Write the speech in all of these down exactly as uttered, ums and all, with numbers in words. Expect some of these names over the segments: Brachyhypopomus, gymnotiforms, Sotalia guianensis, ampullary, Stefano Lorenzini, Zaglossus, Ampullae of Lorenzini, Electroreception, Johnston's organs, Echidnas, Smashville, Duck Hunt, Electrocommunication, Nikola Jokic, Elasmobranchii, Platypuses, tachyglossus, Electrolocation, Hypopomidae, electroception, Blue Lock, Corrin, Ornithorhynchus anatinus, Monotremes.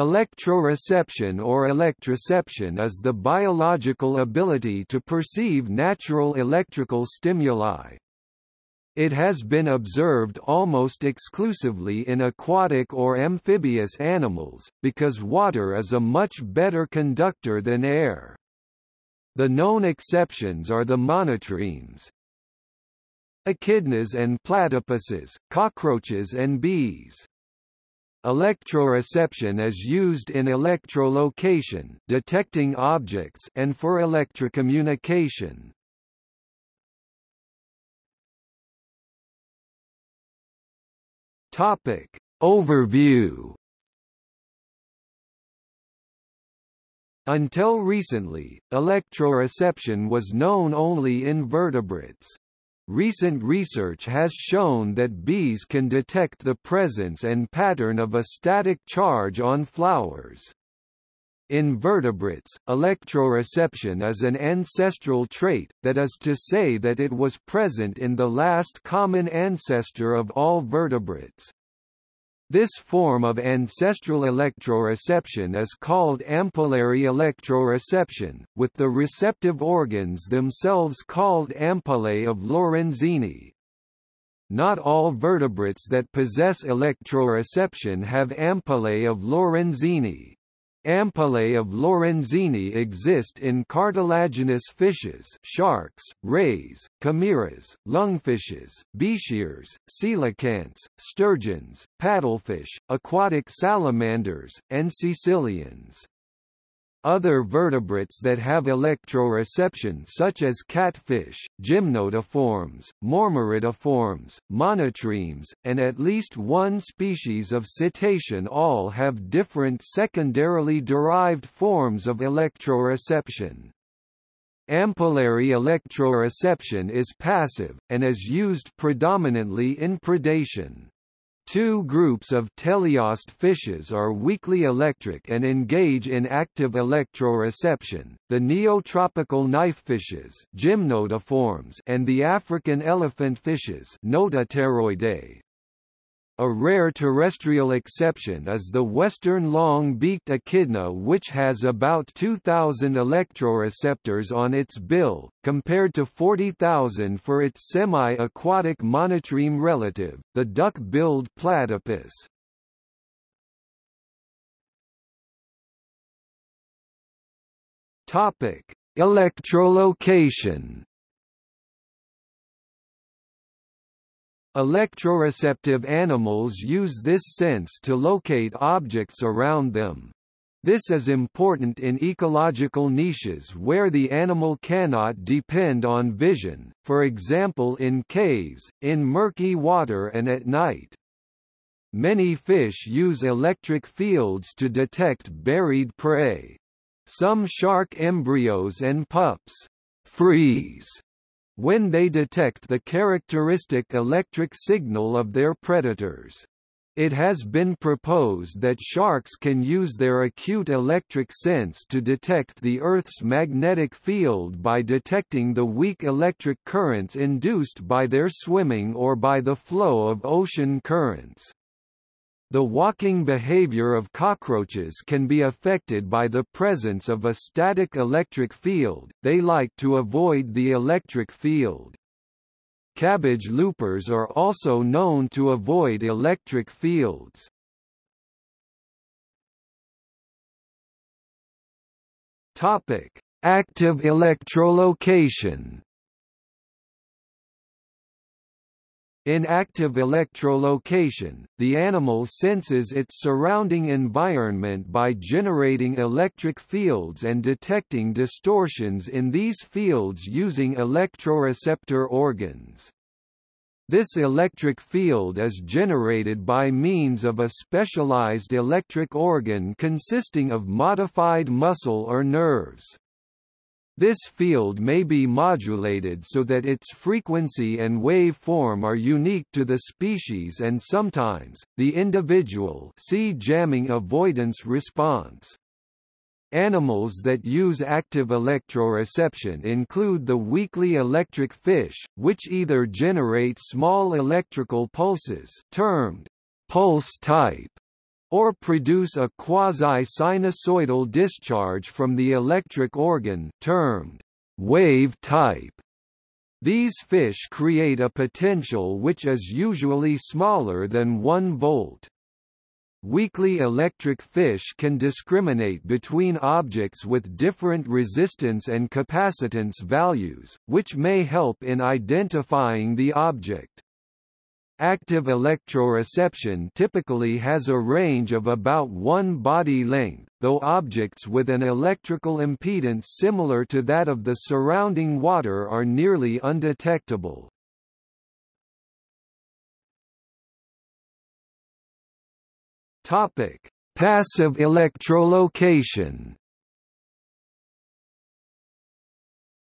Electroreception or electroception is the biological ability to perceive natural electrical stimuli. It has been observed almost exclusively in aquatic or amphibious animals, because water is a much better conductor than air. The known exceptions are the monotremes, echidnas and platypuses, cockroaches and bees. Electroreception is used in electrolocation, detecting objects, and for electrocommunication. Topic overview. Until recently, electroreception was known only in vertebrates. Recent research has shown that bees can detect the presence and pattern of a static charge on flowers. In vertebrates, electroreception is an ancestral trait, that is to say that it was present in the last common ancestor of all vertebrates. This form of ancestral electroreception is called ampullary electroreception, with the receptive organs themselves called ampullae of Lorenzini. Not all vertebrates that possess electroreception have ampullae of Lorenzini. Ampullae of Lorenzini exist in cartilaginous fishes, sharks, rays, chimeras, lungfishes, beachears, coelacanths, sturgeons, paddlefish, aquatic salamanders, and caecilians. Other vertebrates that have electroreception, such as catfish, gymnotiforms, mormoridiforms, monotremes, and at least one species of cetacean, all have different secondarily derived forms of electroreception. Ampullary electroreception is passive, and is used predominantly in predation. Two groups of teleost fishes are weakly electric and engage in active electroreception, the neotropical knifefishes gymnotiforms and the African elephantfishes nototeroidae. A rare terrestrial exception is the western long-beaked echidna, which has about two thousand electroreceptors on its bill, compared to forty thousand for its semi-aquatic monotreme relative, the duck-billed platypus. Topic: Electrolocation. Electroreceptive animals use this sense to locate objects around them. This is important in ecological niches where the animal cannot depend on vision, for example in caves, in murky water and at night. Many fish use electric fields to detect buried prey. Some shark embryos and pups freeze when they detect the characteristic electric signal of their predators. It has been proposed that sharks can use their acute electric sense to detect the Earth's magnetic field by detecting the weak electric currents induced by their swimming or by the flow of ocean currents. The walking behavior of cockroaches can be affected by the presence of a static electric field. They like to avoid the electric field. Cabbage loopers are also known to avoid electric fields. Topic: Active electrolocation. In active electrolocation, the animal senses its surrounding environment by generating electric fields and detecting distortions in these fields using electroreceptor organs. This electric field is generated by means of a specialized electric organ consisting of modified muscle or nerves. This field may be modulated so that its frequency and waveform are unique to the species and sometimes, the individual. See jamming avoidance response. Animals that use active electroreception include the weakly electric fish, which either generate small electrical pulses termed pulse type or produce a quasi-sinusoidal discharge from the electric organ termed wave type. These fish create a potential which is usually smaller than one volt. Weakly electric fish can discriminate between objects with different resistance and capacitance values, which may help in identifying the object. Active electroreception typically has a range of about one body length, though objects with an electrical impedance similar to that of the surrounding water are nearly undetectable. Topic: Passive electrolocation.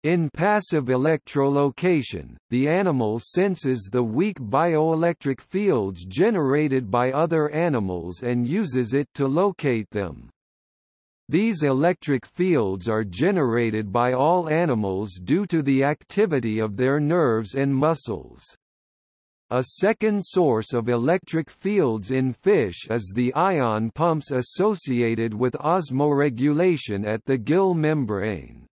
In passive electrolocation, the animal senses the weak bioelectric fields generated by other animals and uses it to locate them. These electric fields are generated by all animals due to the activity of their nerves and muscles. A second source of electric fields in fish is the ion pumps associated with osmoregulation at the gill membrane.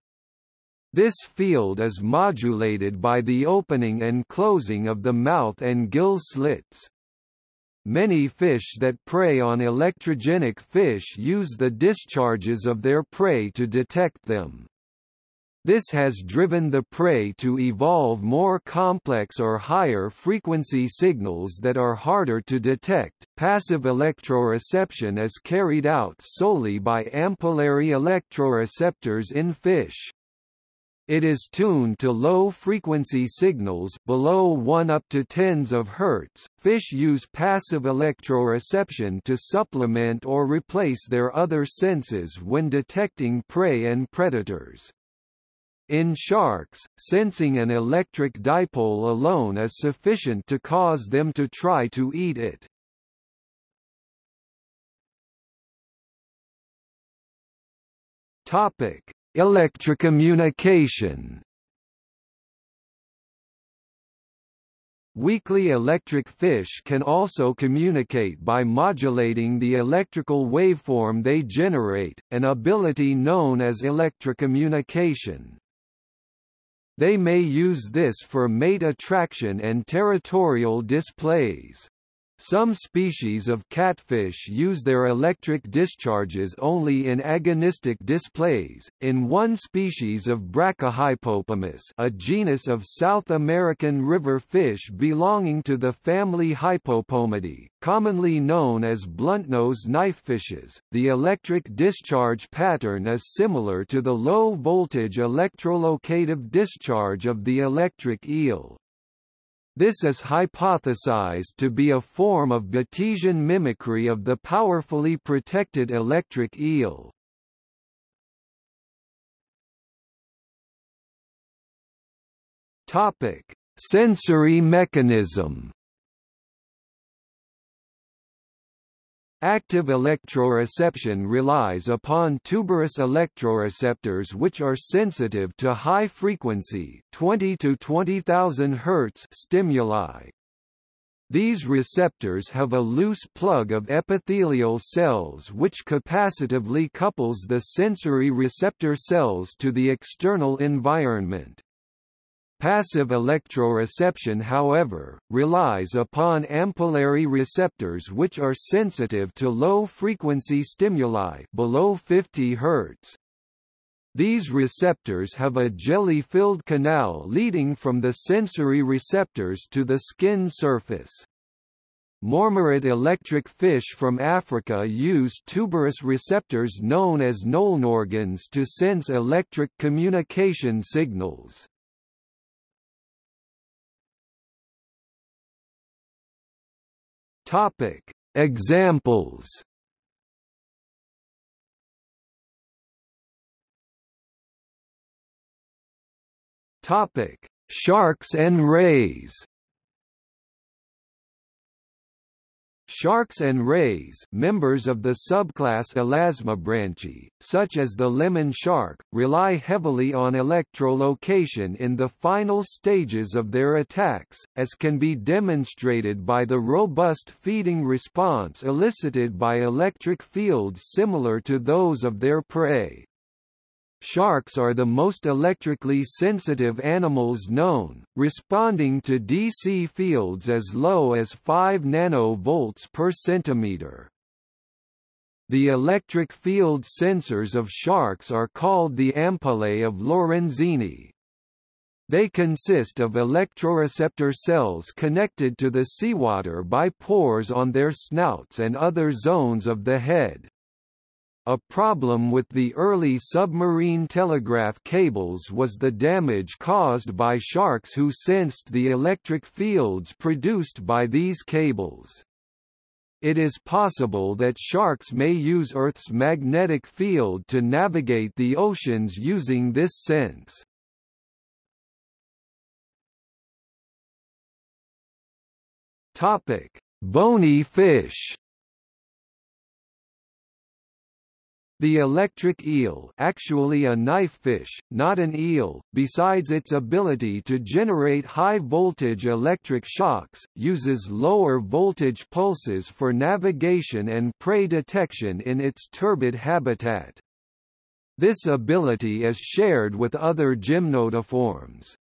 This field is modulated by the opening and closing of the mouth and gill slits. Many fish that prey on electrogenic fish use the discharges of their prey to detect them. This has driven the prey to evolve more complex or higher frequency signals that are harder to detect. Passive electroreception is carried out solely by ampullary electroreceptors in fish. It is tuned to low-frequency signals below one up to tens of hertz. Fish use passive electroreception to supplement or replace their other senses when detecting prey and predators. In sharks, sensing an electric dipole alone is sufficient to cause them to try to eat it. Topic: Electrocommunication. Weakly electric fish can also communicate by modulating the electrical waveform they generate, an ability known as electrocommunication. They may use this for mate attraction and territorial displays. Some species of catfish use their electric discharges only in agonistic displays. In one species of Brachyhypopomus, a genus of South American river fish belonging to the family Hypopomidae, commonly known as bluntnose knifefishes, the electric discharge pattern is similar to the low voltage electrolocative discharge of the electric eel. This is hypothesized to be a form of Batesian mimicry of the powerfully protected electric eel. Topic: Sensory mechanism. Active electroreception relies upon tuberous electroreceptors which are sensitive to high frequency twenty to twenty thousand hertz stimuli. These receptors have a loose plug of epithelial cells which capacitively couples the sensory receptor cells to the external environment. Passive electroreception, however, relies upon ampullary receptors which are sensitive to low-frequency stimuli below fifty hertz. These receptors have a jelly-filled canal leading from the sensory receptors to the skin surface. Mormorid electric fish from Africa use tuberous receptors known as nulnorgans to sense electric communication signals. Topic: Examples. Topic: Sharks and rays. Sharks and rays, members of the subclass Elasmobranchii, such as the lemon shark, rely heavily on electrolocation in the final stages of their attacks, as can be demonstrated by the robust feeding response elicited by electric fields similar to those of their prey. Sharks are the most electrically sensitive animals known, responding to D C fields as low as five nanovolts per centimeter. The electric field sensors of sharks are called the ampullae of Lorenzini. They consist of electroreceptor cells connected to the seawater by pores on their snouts and other zones of the head. A problem with the early submarine telegraph cables was the damage caused by sharks who sensed the electric fields produced by these cables. It is possible that sharks may use Earth's magnetic field to navigate the oceans using this sense. Topic: Bony fish. The electric eel, actually a knifefish, not an eel, besides its ability to generate high-voltage electric shocks, uses lower voltage pulses for navigation and prey detection in its turbid habitat. This ability is shared with other gymnotiforms.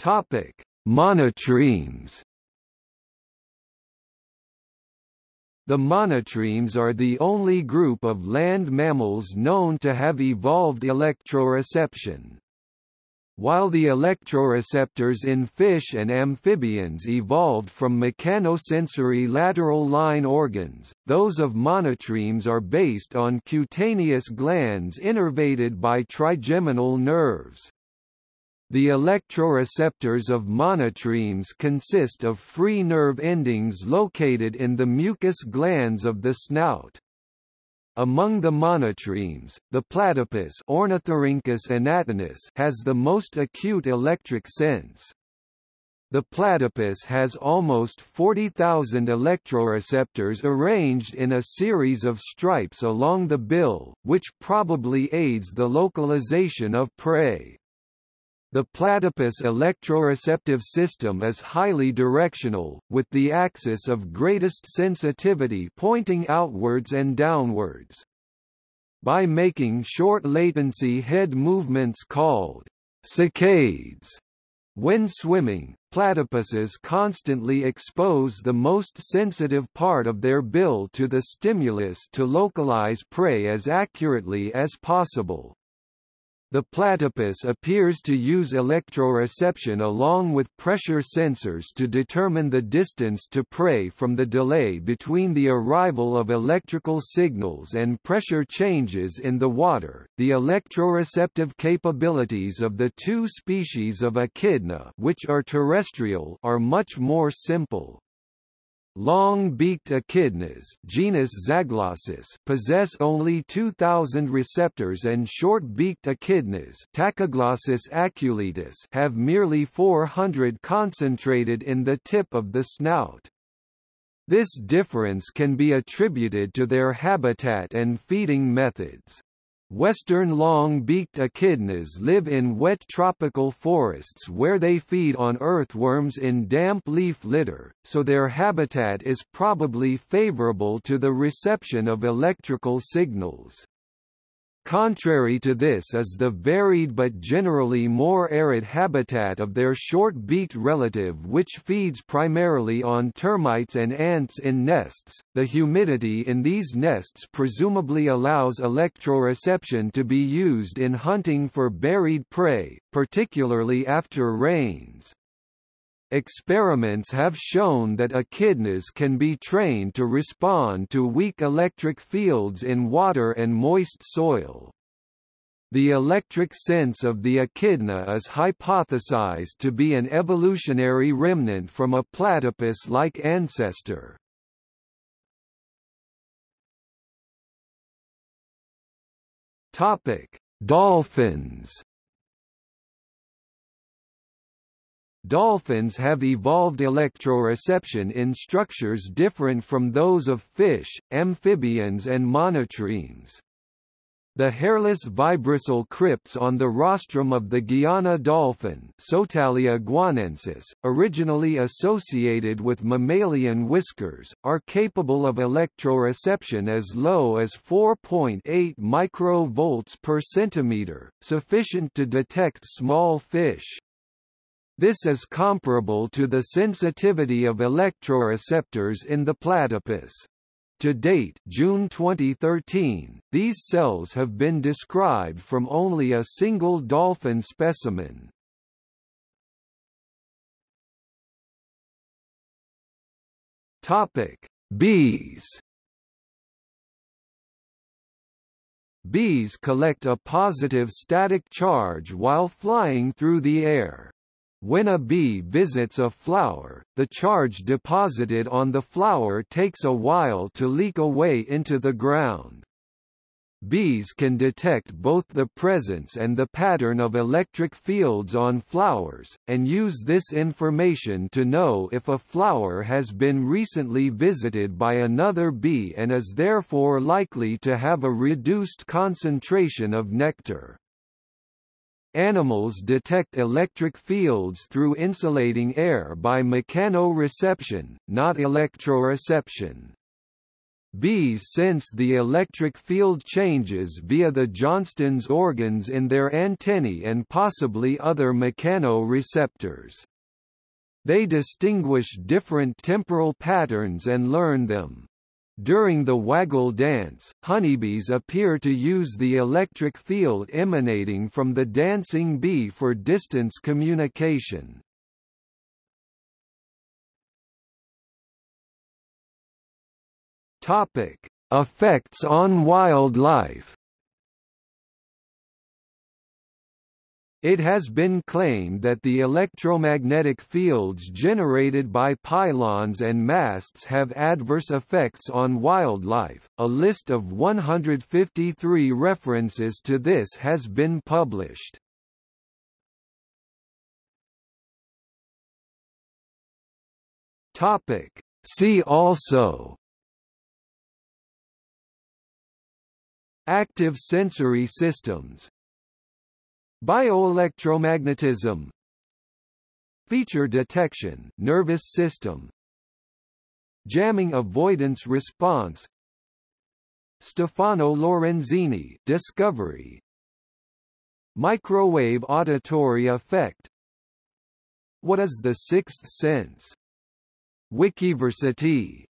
Topic: Monotremes. The monotremes are the only group of land mammals known to have evolved electroreception. While the electroreceptors in fish and amphibians evolved from mechanosensory lateral line organs, those of monotremes are based on cutaneous glands innervated by trigeminal nerves. The electroreceptors of monotremes consist of free nerve endings located in the mucous glands of the snout. Among the monotremes, the platypus Ornithorhynchus anatinus has the most acute electric sense. The platypus has almost forty thousand electroreceptors arranged in a series of stripes along the bill, which probably aids the localization of prey. The platypus electroreceptive system is highly directional, with the axis of greatest sensitivity pointing outwards and downwards. By making short-latency head movements called saccades when swimming, platypuses constantly expose the most sensitive part of their bill to the stimulus to localize prey as accurately as possible. The platypus appears to use electroreception along with pressure sensors to determine the distance to prey from the delay between the arrival of electrical signals and pressure changes in the water. The electroreceptive capabilities of the two species of echidna, which are terrestrial, are much more simple. Long-beaked echidnas, genus Zaglossus, possess only two thousand receptors, and short-beaked echidnas, Tachyglossus aculeatus, have merely four hundred concentrated in the tip of the snout. This difference can be attributed to their habitat and feeding methods. Western long-beaked echidnas live in wet tropical forests where they feed on earthworms in damp leaf litter, so their habitat is probably favorable to the reception of electrical signals. Contrary to this is the varied but generally more arid habitat of their short-beaked relative, which feeds primarily on termites and ants in nests. The humidity in these nests presumably allows electroreception to be used in hunting for buried prey, particularly after rains. Experiments have shown that echidnas can be trained to respond to weak electric fields in water and moist soil. The electric sense of the echidna is hypothesized to be an evolutionary remnant from a platypus-like ancestor. Dolphins. Dolphins have evolved electroreception in structures different from those of fish, amphibians and monotremes. The hairless vibrissal crypts on the rostrum of the Guiana dolphin, Sotalia guianensis, originally associated with mammalian whiskers, are capable of electroreception as low as four point eight microvolts per centimeter, sufficient to detect small fish. This is comparable to the sensitivity of electroreceptors in the platypus. To date, June twenty thirteen, these cells have been described from only a single dolphin specimen. Topic: Bees. Bees collect a positive static charge while flying through the air. When a bee visits a flower, the charge deposited on the flower takes a while to leak away into the ground. Bees can detect both the presence and the pattern of electric fields on flowers, and use this information to know if a flower has been recently visited by another bee and is therefore likely to have a reduced concentration of nectar. Animals detect electric fields through insulating air by mechanoreception, not electroreception. Bees sense the electric field changes via the Johnston's organs in their antennae and possibly other mechanoreceptors. They distinguish different temporal patterns and learn them. During the waggle dance, honeybees appear to use the electric field emanating from the dancing bee for distance communication. Topic: Effects on wildlife. It has been claimed that the electromagnetic fields generated by pylons and masts have adverse effects on wildlife. A list of one hundred fifty-three references to this has been published. Topic: See also: Active sensory systems, bioelectromagnetism, feature detection, nervous system, jamming avoidance response, Stefano Lorenzini discovery, microwave auditory effect, what is the sixth sense? Wikiversity.